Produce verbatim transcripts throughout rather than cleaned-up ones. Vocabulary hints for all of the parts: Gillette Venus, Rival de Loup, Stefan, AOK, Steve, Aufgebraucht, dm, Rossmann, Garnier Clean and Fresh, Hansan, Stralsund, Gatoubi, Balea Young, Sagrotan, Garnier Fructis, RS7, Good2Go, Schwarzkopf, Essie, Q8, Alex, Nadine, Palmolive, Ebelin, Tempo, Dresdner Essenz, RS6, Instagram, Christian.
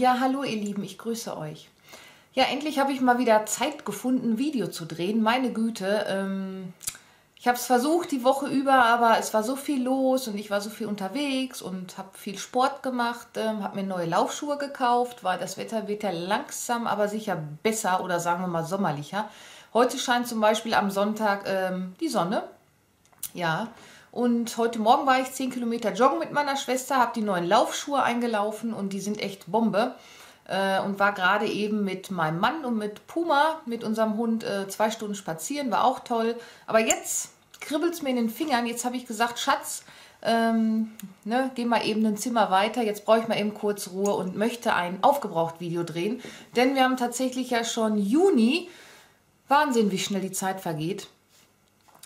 Ja, hallo ihr Lieben, ich grüße euch. Ja, endlich habe ich mal wieder Zeit gefunden, ein Video zu drehen. Meine Güte, ähm, ich habe es versucht die Woche über, aber es war so viel los und ich war so viel unterwegs und habe viel Sport gemacht, ähm, habe mir neue Laufschuhe gekauft, weil das Wetter wird ja langsam, aber sicher besser oder sagen wir mal sommerlicher. Heute scheint zum Beispiel am Sonntag ähm, die Sonne, ja. Und heute Morgen war ich zehn Kilometer joggen mit meiner Schwester, habe die neuen Laufschuhe eingelaufen und die sind echt Bombe. Äh, und war gerade eben mit meinem Mann und mit Puma, mit unserem Hund, äh, zwei Stunden spazieren, war auch toll. Aber jetzt kribbelt es mir in den Fingern, jetzt habe ich gesagt, Schatz, ähm, ne, geh mal eben ein Zimmer weiter, jetzt brauche ich mal eben kurz Ruhe und möchte ein Aufgebraucht-Video drehen. Denn wir haben tatsächlich ja schon Juni, Wahnsinn, wie schnell die Zeit vergeht.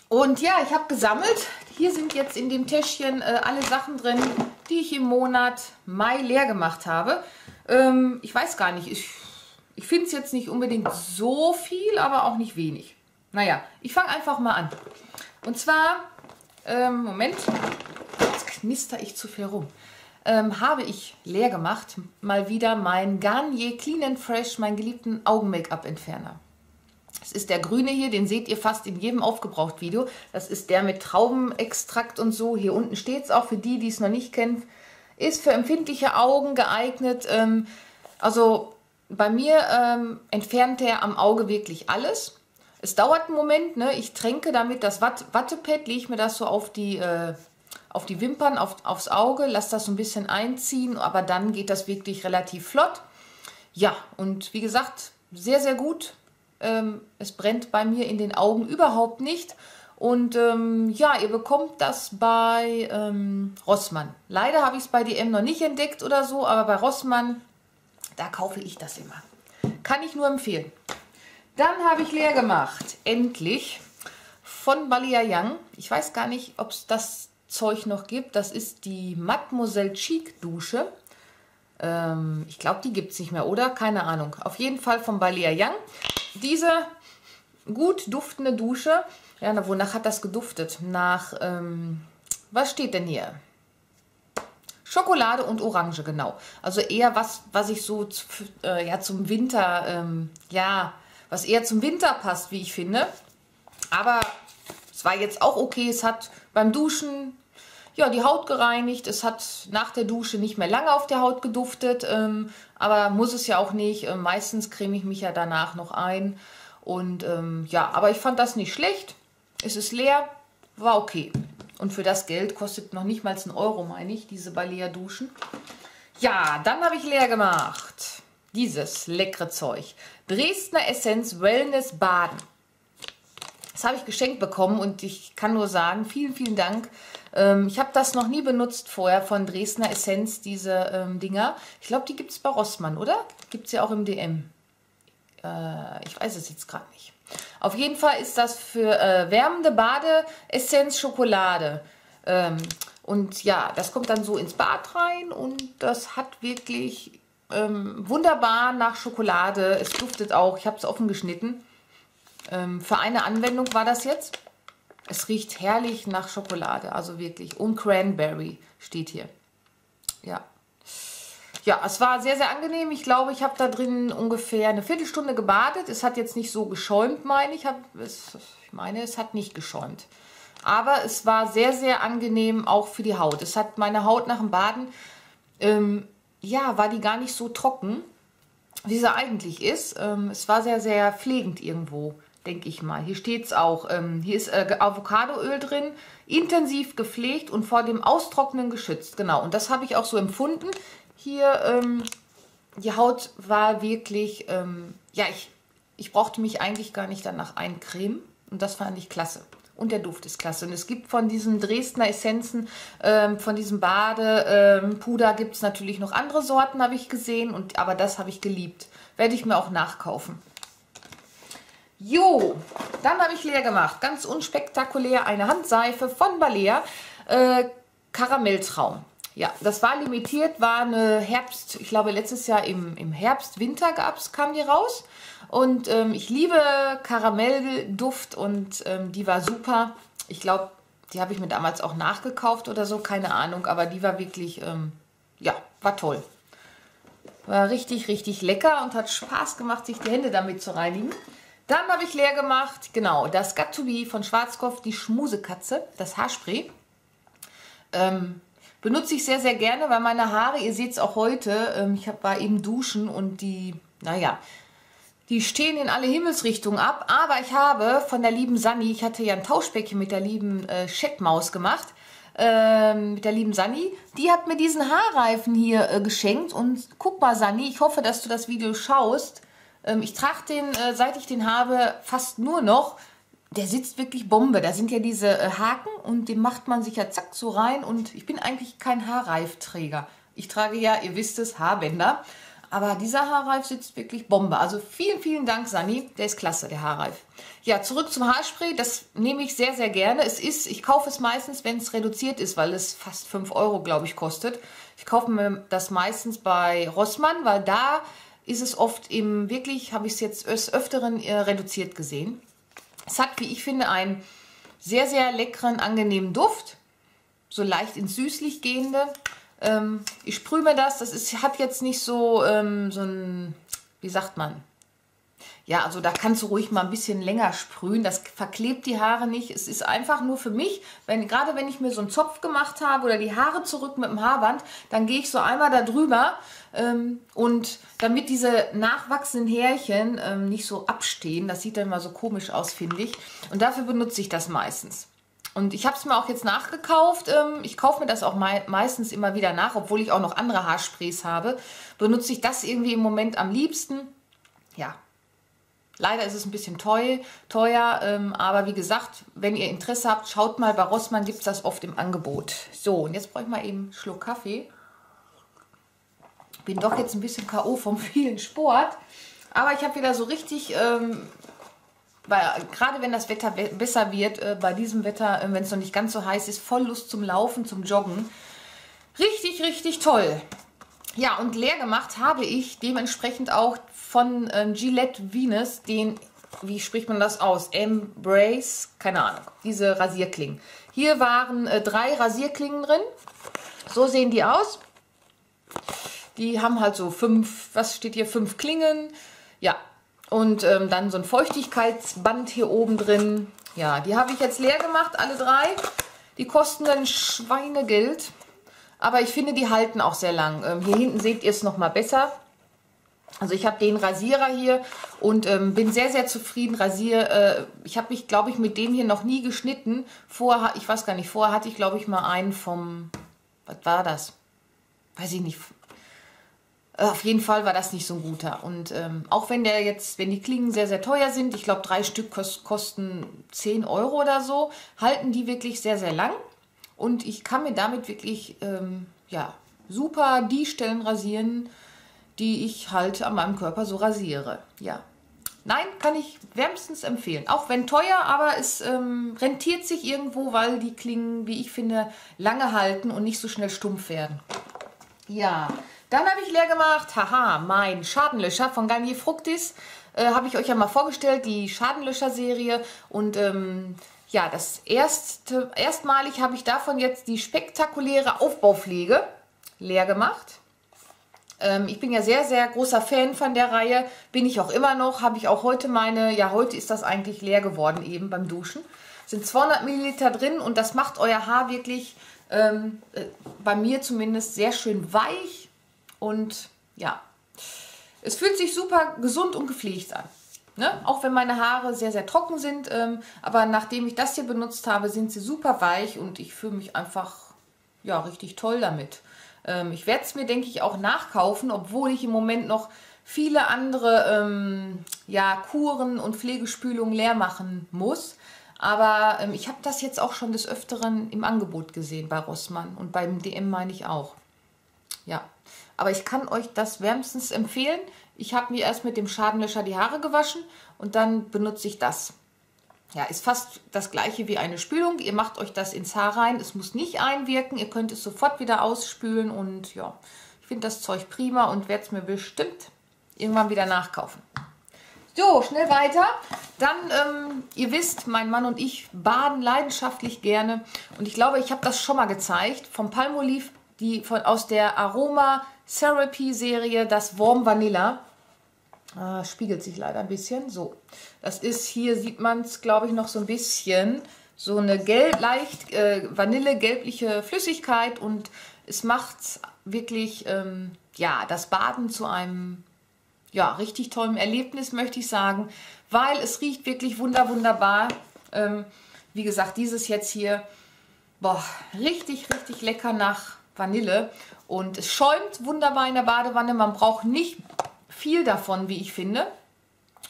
Und ja, ich habe gesammelt. Hier sind jetzt in dem Täschchen äh, alle Sachen drin, die ich im Monat Mai leer gemacht habe. Ähm, ich weiß gar nicht, ich, ich finde es jetzt nicht unbedingt so viel, aber auch nicht wenig. Naja, ich fange einfach mal an. Und zwar, ähm, Moment, jetzt knister ich zu viel rum, ähm, habe ich leer gemacht, mal wieder mein Garnier Clean and Fresh, meinen geliebten Augen-Make-up-Entferner. Das ist der grüne hier, den seht ihr fast in jedem Aufgebraucht-Video. Das ist der mit Traubenextrakt und so. Hier unten steht es auch für die, die es noch nicht kennen. Ist für empfindliche Augen geeignet. Ähm, also bei mir ähm, entfernt er am Auge wirklich alles. Es dauert einen Moment, ne? Ich tränke damit das Watt Wattepad, lege ich mir das so auf die, äh, auf die Wimpern, auf, aufs Auge, lasse das so ein bisschen einziehen, aber dann geht das wirklich relativ flott. Ja, und wie gesagt, sehr, sehr gut. Ähm, es brennt bei mir in den Augen überhaupt nicht. Und ähm, ja, ihr bekommt das bei ähm, Rossmann. Leider habe ich es bei D M noch nicht entdeckt oder so, aber bei Rossmann, da kaufe ich das immer. Kann ich nur empfehlen. Dann habe ich leer gemacht, endlich, von Balea Young. Ich weiß gar nicht, ob es das Zeug noch gibt. Das ist die Mademoiselle Chic Dusche. Ähm, ich glaube, die gibt es nicht mehr, oder? Keine Ahnung. Auf jeden Fall von Balea Young. Diese gut duftende Dusche, ja, na, wonach hat das geduftet? Nach, ähm, was steht denn hier? Schokolade und Orange, genau. Also eher was, was ich so zu, äh, ja, zum Winter, ähm, ja, was eher zum Winter passt, wie ich finde. Aber es war jetzt auch okay, es hat beim Duschen, ja, die Haut gereinigt, es hat nach der Dusche nicht mehr lange auf der Haut geduftet, ähm, aber muss es ja auch nicht. Ähm, meistens creme ich mich ja danach noch ein und ähm, ja, aber ich fand das nicht schlecht. Es ist leer, war okay. Und für das Geld kostet noch nicht mal einen Euro, meine ich, diese Balea Duschen. Ja, dann habe ich leer gemacht. Dieses leckere Zeug. Dresdner Essenz Wellness Baden. Das habe ich geschenkt bekommen und ich kann nur sagen, vielen, vielen Dank. Ähm, ich habe das noch nie benutzt vorher von Dresdner Essenz, diese ähm, Dinger. Ich glaube, die gibt es bei Rossmann, oder? Gibt es ja auch im D M. Äh, ich weiß es jetzt gerade nicht. Auf jeden Fall ist das für äh, wärmende Bade-Essenz Schokolade. Ähm, und ja, das kommt dann so ins Bad rein und das hat wirklich ähm, wunderbar nach Schokolade. Es duftet auch, ich habe es offen geschnitten. Für eine Anwendung war das jetzt. Es riecht herrlich nach Schokolade, also wirklich. Und Cranberry steht hier. Ja, ja, es war sehr, sehr angenehm. Ich glaube, ich habe da drin ungefähr eine Viertelstunde gebadet. Es hat jetzt nicht so geschäumt, meine ich. Hab, es, ich meine, es hat nicht geschäumt. Aber es war sehr, sehr angenehm auch für die Haut. Es hat meine Haut nach dem Baden, ähm, ja, war die gar nicht so trocken, wie sie eigentlich ist. Ähm, es war sehr, sehr pflegend irgendwo, denke ich mal. Hier steht es auch. Ähm, hier ist äh, Avocadoöl drin, intensiv gepflegt und vor dem Austrocknen geschützt. Genau, und das habe ich auch so empfunden. Hier, ähm, die Haut war wirklich, ähm, ja, ich, ich brauchte mich eigentlich gar nicht danach eincremen. Und das fand ich klasse. Und der Duft ist klasse. Und es gibt von diesen Dresdner Essenzen, ähm, von diesem Badepuder ähm, gibt es natürlich noch andere Sorten, habe ich gesehen. Und, aber das habe ich geliebt. Werde ich mir auch nachkaufen. Jo, dann habe ich leer gemacht. Ganz unspektakulär eine Handseife von Balea. Äh, Karamelltraum. Ja, das war limitiert, war eine Herbst, ich glaube letztes Jahr im, im Herbst, Winter gab's, kam die raus. Und ähm, ich liebe Karamellduft und ähm, die war super. Ich glaube, die habe ich mir damals auch nachgekauft oder so, keine Ahnung. Aber die war wirklich, ähm, ja, war toll. War richtig, richtig lecker und hat Spaß gemacht, sich die Hände damit zu reinigen. Dann habe ich leer gemacht, genau, das Gatoubi von Schwarzkopf, die Schmusekatze, das Haarspray. Ähm, benutze ich sehr, sehr gerne, weil meine Haare, ihr seht es auch heute, ähm, ich war eben duschen und die, naja, die stehen in alle Himmelsrichtungen ab. Aber ich habe von der lieben Sanni, ich hatte ja ein Tauschpäckchen mit der lieben äh, Scheckmaus gemacht, Ähm, mit der lieben Sanni, die hat mir diesen Haarreifen hier äh, geschenkt und guck mal Sanni, ich hoffe, dass du das Video schaust, ähm, ich trage den, äh, seit ich den habe, fast nur noch, der sitzt wirklich Bombe, da sind ja diese äh, Haken und den macht man sich ja zack so rein und ich bin eigentlich kein Haarreifträger, ich trage ja, ihr wisst es, Haarbänder, aber dieser Haarreif sitzt wirklich Bombe, also vielen, vielen Dank Sanni, der ist klasse, der Haarreif. Ja, zurück zum Haarspray, das nehme ich sehr, sehr gerne. Es ist, ich kaufe es meistens, wenn es reduziert ist, weil es fast fünf Euro, glaube ich, kostet. Ich kaufe mir das meistens bei Rossmann, weil da ist es oft im, wirklich, habe ich es jetzt öfteren äh, reduziert gesehen. Es hat, wie ich finde, einen sehr, sehr leckeren, angenehmen Duft, so leicht ins Süßlich gehende. Ähm, ich sprühe mir das, das ist, hat jetzt nicht so, ähm, so ein, wie sagt man? Ja, also da kannst du ruhig mal ein bisschen länger sprühen. Das verklebt die Haare nicht. Es ist einfach nur für mich, wenn, gerade wenn ich mir so einen Zopf gemacht habe oder die Haare zurück mit dem Haarband, dann gehe ich so einmal da drüber ähm, und damit diese nachwachsenden Härchen ähm, nicht so abstehen. Das sieht dann mal so komisch aus, finde ich. Und dafür benutze ich das meistens. Und ich habe es mir auch jetzt nachgekauft. Ähm, ich kaufe mir das auch me meistens immer wieder nach, obwohl ich auch noch andere Haarsprays habe. Benutze ich das irgendwie im Moment am liebsten. Ja. Leider ist es ein bisschen teuer, teuer ähm, aber wie gesagt, wenn ihr Interesse habt, schaut mal, bei Rossmann gibt es das oft im Angebot. So, und jetzt brauche ich mal eben einen Schluck Kaffee. Bin doch jetzt ein bisschen K O vom vielen Sport, aber ich habe wieder so richtig, ähm, gerade wenn das Wetter be besser wird, äh, bei diesem Wetter, äh, wenn es noch nicht ganz so heiß ist, voll Lust zum Laufen, zum Joggen. Richtig, richtig toll. Ja, und leer gemacht habe ich dementsprechend auch von ähm, Gillette Venus den, wie spricht man das aus, Embrace, keine Ahnung, diese Rasierklingen. Hier waren äh, drei Rasierklingen drin, so sehen die aus. Die haben halt so fünf, was steht hier, fünf Klingen, ja, und ähm, dann so ein Feuchtigkeitsband hier oben drin. Ja, die habe ich jetzt leer gemacht, alle drei, die kosten dann Schweinegeld. Aber ich finde, die halten auch sehr lang. Ähm, hier hinten seht ihr es nochmal besser. Also ich habe den Rasierer hier und ähm, bin sehr, sehr zufrieden. Rasier, äh, ich habe mich, glaube ich, mit dem hier noch nie geschnitten. Vorher, ich weiß gar nicht, vorher hatte ich, glaube ich, mal einen vom, was war das? Weiß ich nicht. Auf jeden Fall war das nicht so ein guter. Und ähm, auch wenn der jetzt, wenn die Klingen sehr, sehr teuer sind, ich glaube, drei Stück kosten zehn Euro oder so, halten die wirklich sehr, sehr lang. Und ich kann mir damit wirklich ähm, ja, super die Stellen rasieren, die ich halt an meinem Körper so rasiere. Ja, nein, kann ich wärmstens empfehlen. Auch wenn teuer, aber es ähm, rentiert sich irgendwo, weil die Klingen, wie ich finde, lange halten und nicht so schnell stumpf werden. Ja, dann habe ich leer gemacht, haha, mein Schadenlöscher von Garnier Fructis. Äh, habe ich euch ja mal vorgestellt, die Schadenlöscher-Serie und... Ähm, ja, das erste, erstmalig habe ich davon jetzt die spektakuläre Aufbaupflege leer gemacht. Ähm, ich bin ja sehr, sehr großer Fan von der Reihe. Bin ich auch immer noch. Habe ich auch heute meine, ja heute ist das eigentlich leer geworden eben beim Duschen. Sind zweihundert Milliliter drin und das macht euer Haar wirklich, ähm, äh, bei mir zumindest, sehr schön weich. Und ja, es fühlt sich super gesund und gepflegt an. Ne? Auch wenn meine Haare sehr, sehr trocken sind, ähm, aber nachdem ich das hier benutzt habe, sind sie super weich und ich fühle mich einfach ja, richtig toll damit. Ähm, ich werde es mir, denke ich, auch nachkaufen, obwohl ich im Moment noch viele andere ähm, ja, Kuren und Pflegespülungen leer machen muss. Aber ähm, ich habe das jetzt auch schon des Öfteren im Angebot gesehen bei Rossmann und beim D M meine ich auch. Ja, aber ich kann euch das wärmstens empfehlen. Ich habe mir erst mit dem Schadenlöscher die Haare gewaschen und dann benutze ich das. Ja, ist fast das gleiche wie eine Spülung. Ihr macht euch das ins Haar rein. Es muss nicht einwirken. Ihr könnt es sofort wieder ausspülen und ja, ich finde das Zeug prima und werde es mir bestimmt irgendwann wieder nachkaufen. So, schnell weiter. Dann, ähm, ihr wisst, mein Mann und ich baden leidenschaftlich gerne und ich glaube, ich habe das schon mal gezeigt. Vom Palmolive die von, aus der Aroma Therapy Serie, das Warm Vanilla. Äh, spiegelt sich leider ein bisschen. So, das ist, hier sieht man es, glaube ich, noch so ein bisschen. So eine gelb, leicht äh, vanillegelbliche Flüssigkeit, und es macht wirklich ähm, ja, das Baden zu einem ja, richtig tollen Erlebnis, möchte ich sagen, weil es riecht wirklich wunder, wunderbar. Ähm, wie gesagt, dieses jetzt hier, boah, richtig, richtig lecker nach Vanille, und es schäumt wunderbar in der Badewanne. Man braucht nicht viel davon, wie ich finde.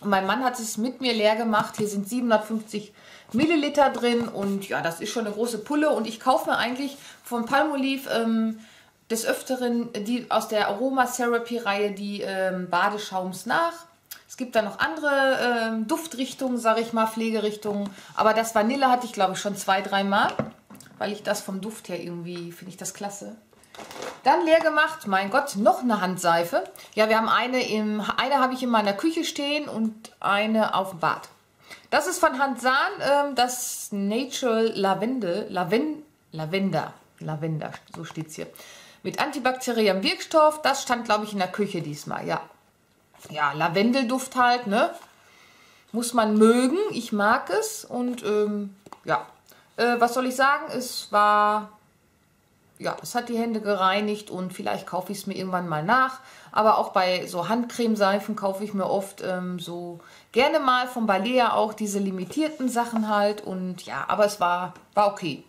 Und mein Mann hat es mit mir leer gemacht. Hier sind siebenhundertfünfzig Milliliter drin, und ja, das ist schon eine große Pulle. Und ich kaufe mir eigentlich von Palmolive ähm, des Öfteren die aus der Aromatherapy-Reihe, die ähm, Badeschaums nach. Es gibt da noch andere ähm, Duftrichtungen, sage ich mal, Pflegerichtungen. Aber das Vanille hatte ich, glaube ich, schon zwei, dreimal, weil ich das vom Duft her irgendwie, finde ich das klasse. Dann leer gemacht, mein Gott, noch eine Handseife. Ja, wir haben eine, im, eine habe ich in meiner Küche stehen und eine auf dem Bad. Das ist von Hansan, ähm, das Natural Lavendel, Laven, Lavender, Lavender, so steht es hier. Mit antibakteriellem Wirkstoff, das stand, glaube ich, in der Küche diesmal, ja. Ja, Lavendelduft halt, ne? Muss man mögen, ich mag es, und ähm, ja, äh, was soll ich sagen, es war... Ja, es hat die Hände gereinigt, und vielleicht kaufe ich es mir irgendwann mal nach. Aber auch bei so Handcremeseifen kaufe ich mir oft ähm, so gerne mal von Balea auch diese limitierten Sachen halt. Und ja, aber es war, war okay.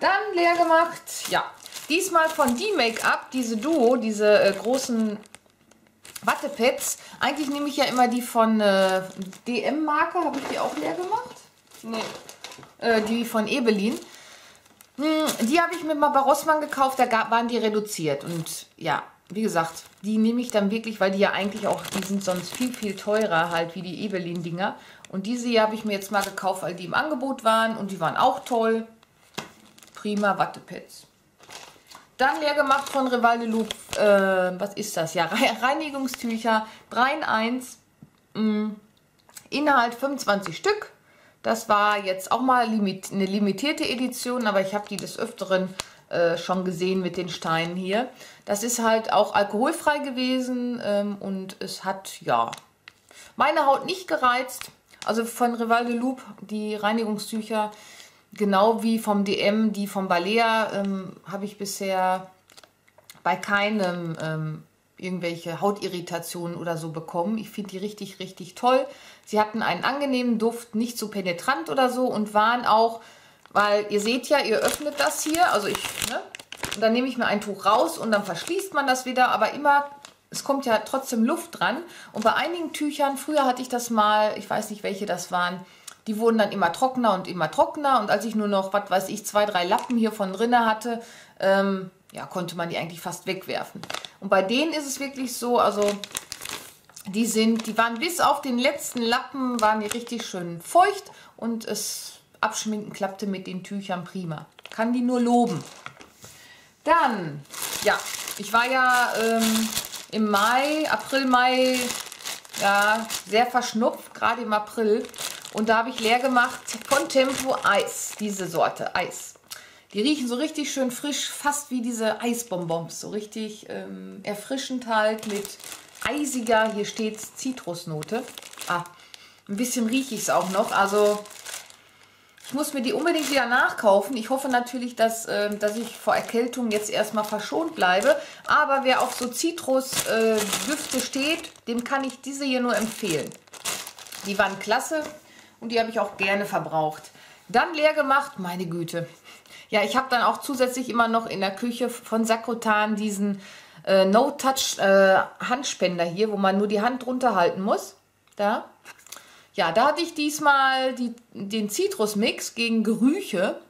Dann leer gemacht. Ja, diesmal von D-Make-Up, diese Duo, diese äh, großen Wattepads. Eigentlich nehme ich ja immer die von äh, D M-Marke. Habe ich die auch leer gemacht? Nee. Äh, die von Ebelin. Die habe ich mir mal bei Rossmann gekauft, da waren die reduziert, und ja, wie gesagt, die nehme ich dann wirklich, weil die ja eigentlich auch, die sind sonst viel, viel teurer halt, wie die Ebelin-Dinger. Und diese hier habe ich mir jetzt mal gekauft, weil die im Angebot waren, und die waren auch toll. Prima Wattepads. Dann leer gemacht von Rival de Loup, äh, was ist das? Ja, Reinigungstücher, drei in eins, mh, Inhalt fünfundzwanzig Stück. Das war jetzt auch mal limit, eine limitierte Edition, aber ich habe die des Öfteren äh, schon gesehen mit den Steinen hier. Das ist halt auch alkoholfrei gewesen, ähm, und es hat, ja, meine Haut nicht gereizt. Also von Rival de Loup, die Reinigungstücher, genau wie vom D M, die von Balea, ähm, habe ich bisher bei keinem ähm, irgendwelche Hautirritationen oder so bekommen. Ich finde die richtig, richtig toll. Sie hatten einen angenehmen Duft, nicht so penetrant oder so, und waren auch, weil ihr seht ja, ihr öffnet das hier, also ich, ne? Und dann nehme ich mir ein Tuch raus und dann verschließt man das wieder, aber immer, es kommt ja trotzdem Luft dran. Und bei einigen Tüchern, früher hatte ich das mal, ich weiß nicht, welche das waren, die wurden dann immer trockener und immer trockener, und als ich nur noch, was weiß ich, zwei, drei Lappen hier von drinne hatte, ähm, ja, konnte man die eigentlich fast wegwerfen. Und bei denen ist es wirklich so, also die sind, die waren bis auf den letzten Lappen, waren die richtig schön feucht, und es abschminken klappte mit den Tüchern prima. Kann die nur loben. Dann, ja, ich war ja ähm, im Mai, April, Mai, ja, sehr verschnupft, gerade im April. Und da habe ich leer gemacht von Tempo Eis, diese Sorte Eis. Die riechen so richtig schön frisch, fast wie diese Eisbonbons, so richtig ähm, erfrischend halt mit eisiger, hier steht Zitrusnote. Ah, ein bisschen rieche ich es auch noch, also ich muss mir die unbedingt wieder nachkaufen. Ich hoffe natürlich, dass, äh, dass ich vor Erkältung jetzt erstmal verschont bleibe, aber wer auf so Zitrusdüfte äh, steht, dem kann ich diese hier nur empfehlen. Die waren klasse, und die habe ich auch gerne verbraucht. Dann leer gemacht, meine Güte. Ja, ich habe dann auch zusätzlich immer noch in der Küche von Sagrotan diesen äh, No-Touch-Handspender äh, hier, wo man nur die Hand drunter halten muss. Da. Ja, da hatte ich diesmal die, den Zitrusmix gegen Gerüche.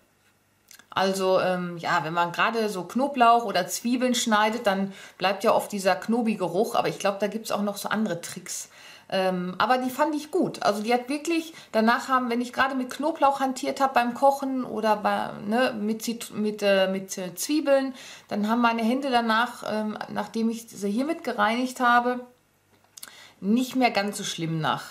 Also, ähm, ja, wenn man gerade so Knoblauch oder Zwiebeln schneidet, dann bleibt ja oft dieser Knobi-Geruch. Aber ich glaube, da gibt es auch noch so andere Tricks. Ähm, aber die fand ich gut. Also die hat wirklich, danach haben, wenn ich gerade mit Knoblauch hantiert habe beim Kochen oder bei, ne, mit, Zit mit, äh, mit äh, Zwiebeln, dann haben meine Hände danach, ähm, nachdem ich sie hiermit gereinigt habe, nicht mehr ganz so schlimm nach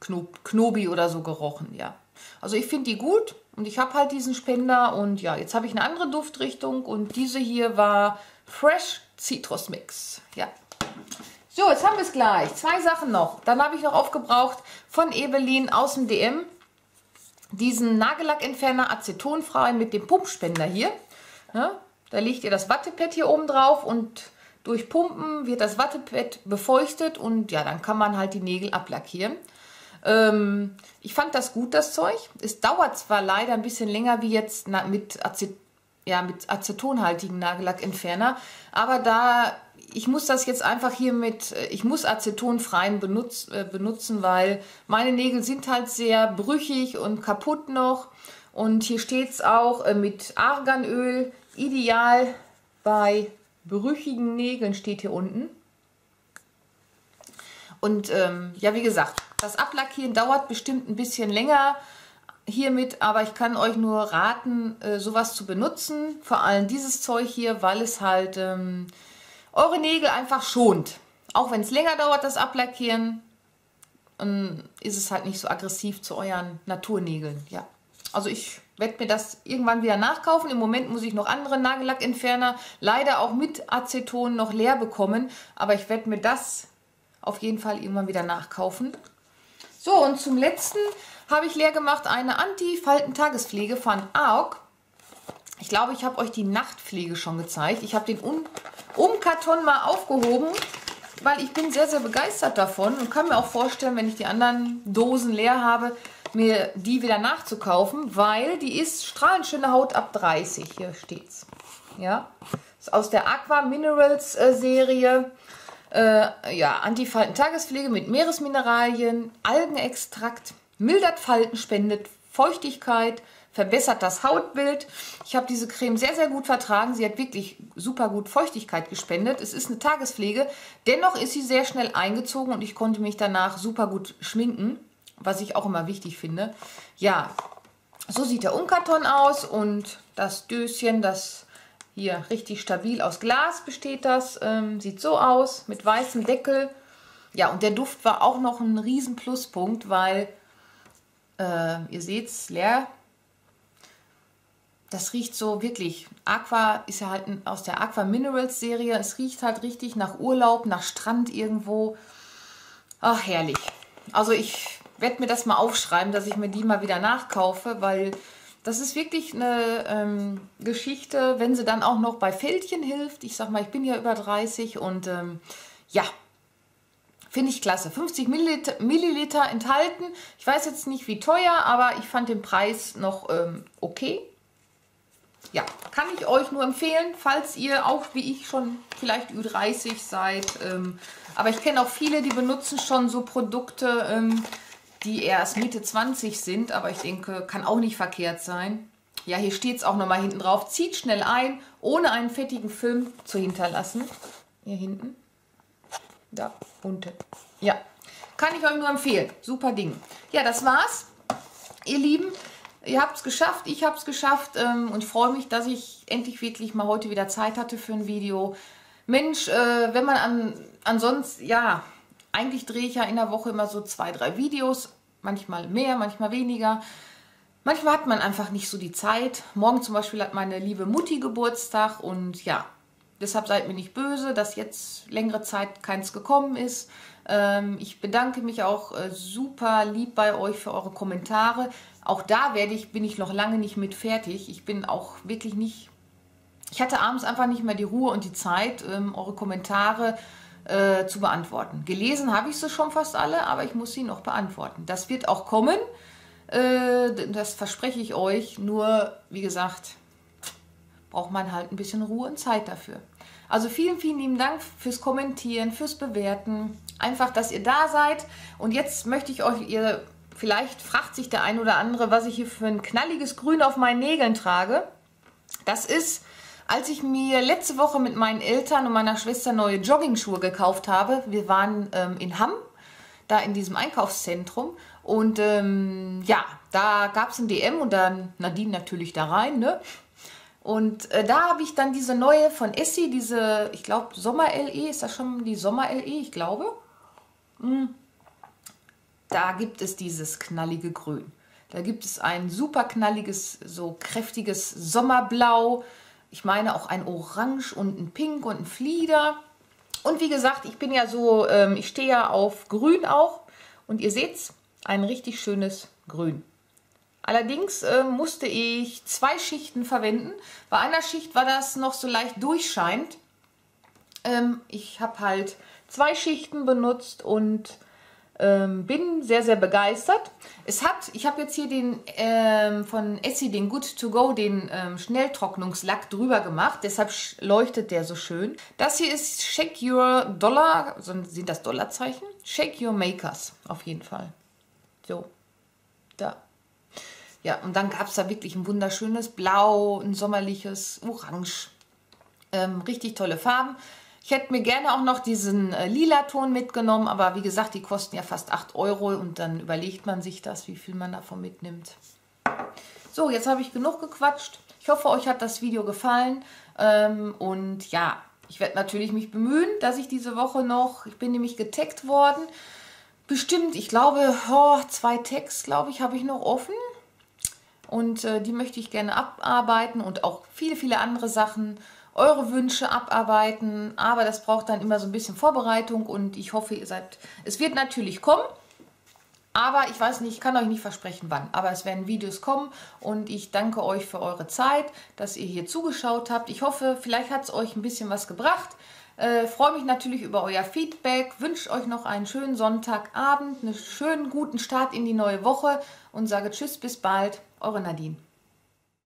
Knob Knobi oder so gerochen. Ja. Also ich finde die gut, Und ich habe halt diesen Spender und ja, jetzt habe ich eine andere Duftrichtung und diese hier war Fresh Citrus Mix. Ja. So, jetzt haben wir es gleich. Zwei Sachen noch. Dann habe ich noch aufgebraucht von Ebelin aus dem D M diesen Nagellackentferner acetonfrei mit dem Pumpspender hier. Ne? Da legt ihr das Wattepad hier oben drauf und durch Pumpen wird das Wattepad befeuchtet und ja, dann kann man halt die Nägel ablackieren. Ähm, ich fand das gut, das Zeug. Es dauert zwar leider ein bisschen länger wie jetzt na, mit, Acet ja, mit acetonhaltigen Nagellackentferner, aber da ich muss das jetzt einfach hier mit, ich muss acetonfreien benutz, äh, benutzen, weil meine Nägel sind halt sehr brüchig und kaputt noch. Und hier steht es auch äh, mit Arganöl, ideal bei brüchigen Nägeln steht hier unten. Und ähm, ja, wie gesagt, das Ablackieren dauert bestimmt ein bisschen länger hiermit, aber ich kann euch nur raten, äh, sowas zu benutzen, vor allem dieses Zeug hier, weil es halt ähm, eure Nägel einfach schont. Auch wenn es länger dauert, das Ablackieren, ähm, ist es halt nicht so aggressiv zu euren Naturnägeln. Ja, also ich werde mir das irgendwann wieder nachkaufen. Im Moment muss ich noch andere Nagellackentferner leider auch mit Aceton noch leer bekommen, aber ich werde mir das auf jeden Fall irgendwann wieder nachkaufen. So, und zum letzten habe ich leer gemacht eine Anti-Falten-Tagespflege von A O K. Ich glaube, ich habe euch die Nachtpflege schon gezeigt. Ich habe den Umkarton mal aufgehoben, weil ich bin sehr, sehr begeistert davon und kann mir auch vorstellen, wenn ich die anderen Dosen leer habe, mir die wieder nachzukaufen, weil die ist strahlend schöne Haut ab dreißig. Hier steht's. Ja, ist aus der Aqua Minerals äh, Serie. Äh, ja, Antifalten-Tagespflege mit Meeresmineralien, Algenextrakt, mildert Falten, spendet Feuchtigkeit, verbessert das Hautbild. Ich habe diese Creme sehr, sehr gut vertragen. Sie hat wirklich super gut Feuchtigkeit gespendet. Es ist eine Tagespflege. Dennoch ist sie sehr schnell eingezogen und ich konnte mich danach super gut schminken, was ich auch immer wichtig finde. Ja, so sieht der Umkarton aus und das Döschen, das... Hier, richtig stabil aus Glas besteht das. Ähm, sieht so aus, mit weißem Deckel. Ja, und der Duft war auch noch ein riesen Pluspunkt, weil, äh, ihr seht es, leer. Das riecht so wirklich, Aqua ist ja halt aus der Aqua Minerals Serie. Es riecht halt richtig nach Urlaub, nach Strand irgendwo. Ach, herrlich. Also ich werde mir das mal aufschreiben, dass ich mir die mal wieder nachkaufe, weil... Das ist wirklich eine ähm, Geschichte, wenn sie dann auch noch bei Fältchen hilft. Ich sag mal, ich bin ja über dreißig und ähm, ja, finde ich klasse. fünfzig Milliliter, Milliliter enthalten. Ich weiß jetzt nicht, wie teuer, aber ich fand den Preis noch ähm, okay. Ja, kann ich euch nur empfehlen, falls ihr auch wie ich schon vielleicht über dreißig seid. Ähm, aber ich kenne auch viele, die benutzen schon so Produkte, ähm, die erst Mitte zwanzig sind, aber ich denke, kann auch nicht verkehrt sein. Ja, hier steht es auch nochmal hinten drauf. Zieht schnell ein, ohne einen fettigen Film zu hinterlassen. Hier hinten. Da, unten. Ja, kann ich euch nur empfehlen. Super Ding. Ja, das war's, ihr Lieben. Ihr habt es geschafft, ich habe es geschafft ähm, und freue mich, dass ich endlich wirklich mal heute wieder Zeit hatte für ein Video. Mensch, äh, wenn man an, ansonsten, ja... Eigentlich drehe ich ja in der Woche immer so zwei, drei Videos, manchmal mehr, manchmal weniger. Manchmal hat man einfach nicht so die Zeit. Morgen zum Beispiel hat meine liebe Mutti Geburtstag und ja, deshalb seid mir nicht böse, dass jetzt längere Zeit keins gekommen ist. Ich bedanke mich auch super lieb bei euch für eure Kommentare. Auch da werde ich, bin ich noch lange nicht mit fertig. Ich bin auch wirklich nicht, ich hatte abends einfach nicht mehr die Ruhe und die Zeit, eure Kommentare Äh, zu beantworten. Gelesen habe ich sie schon fast alle, aber ich muss sie noch beantworten. Das wird auch kommen, äh, das verspreche ich euch, nur wie gesagt, braucht man halt ein bisschen Ruhe und Zeit dafür. Also vielen, vielen lieben Dank fürs Kommentieren, fürs Bewerten, einfach, dass ihr da seid und jetzt möchte ich euch, ihr, vielleicht fragt sich der ein oder andere, was ich hier für ein knalliges Grün auf meinen Nägeln trage. Das ist... Als ich mir letzte Woche mit meinen Eltern und meiner Schwester neue Jogging-Schuhe gekauft habe, wir waren ähm, in Hamm, da in diesem Einkaufszentrum und ähm, ja, da gab es ein D M und dann Nadine natürlich da rein, ne? Und äh, da habe ich dann diese neue von Essie, diese, ich glaube, Sommer-L E, ist das schon die Sommer-L E, ich glaube? Hm. Da gibt es dieses knallige Grün. Da gibt es ein super knalliges, so kräftiges Sommerblau. Ich meine auch ein Orange und ein Pink und ein Flieder. Und wie gesagt, ich bin ja so, ähm, ich stehe ja auf Grün auch. Und ihr seht's, ein richtig schönes Grün. Allerdings äh, musste ich zwei Schichten verwenden. Bei einer Schicht war das noch so leicht durchscheinend. Ähm, ich habe halt zwei Schichten benutzt und ähm, bin sehr, sehr begeistert. Es hat, ich habe jetzt hier den ähm, von Essie, den Good to Go, den ähm, Schnelltrocknungslack drüber gemacht. Deshalb leuchtet der so schön. Das hier ist Shake Your Dollar, also sind das Dollarzeichen? Shake Your Makers, auf jeden Fall. So, da. Ja, und dann gab es da wirklich ein wunderschönes Blau, ein sommerliches Orange. Ähm, richtig tolle Farben. Ich hätte mir gerne auch noch diesen äh, Lila-Ton mitgenommen, aber wie gesagt, die kosten ja fast acht Euro und dann überlegt man sich das, wie viel man davon mitnimmt. So, jetzt habe ich genug gequatscht. Ich hoffe, euch hat das Video gefallen ähm, und ja, ich werde natürlich mich bemühen, dass ich diese Woche noch, ich bin nämlich getaggt worden, bestimmt, ich glaube, oh, zwei Tags, glaube ich, habe ich noch offen. Und äh, die möchte ich gerne abarbeiten und auch viele, viele andere Sachen, eure Wünsche abarbeiten. Aber das braucht dann immer so ein bisschen Vorbereitung und ich hoffe, ihr seid... Es wird natürlich kommen, aber ich weiß nicht, ich kann euch nicht versprechen, wann. Aber es werden Videos kommen und ich danke euch für eure Zeit, dass ihr hier zugeschaut habt. Ich hoffe, vielleicht hat es euch ein bisschen was gebracht. Äh, freue mich natürlich über euer Feedback, wünsche euch noch einen schönen Sonntagabend, einen schönen guten Start in die neue Woche und sage Tschüss, bis bald, eure Nadine.